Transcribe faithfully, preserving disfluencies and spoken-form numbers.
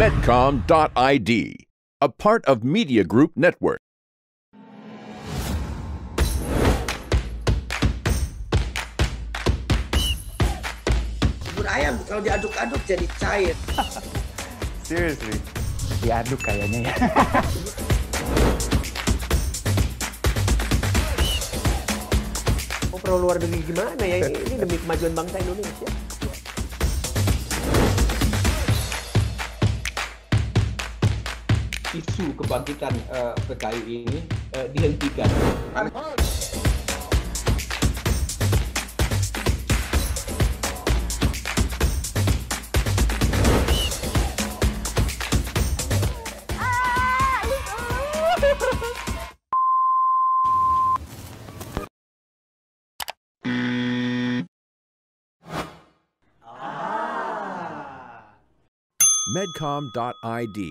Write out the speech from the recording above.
Medcom dot I D, a part of Media Group Network. Ayam kalau diaduk-aduk jadi cair. Seriously, diaduk kayaknya ya. Perlu luar negeri gimana ya ini, ini demi kemajuan bangsa Indonesia. Isu kebangkitan uh, P K I ini uh, dihentikan. Medcom dot I D,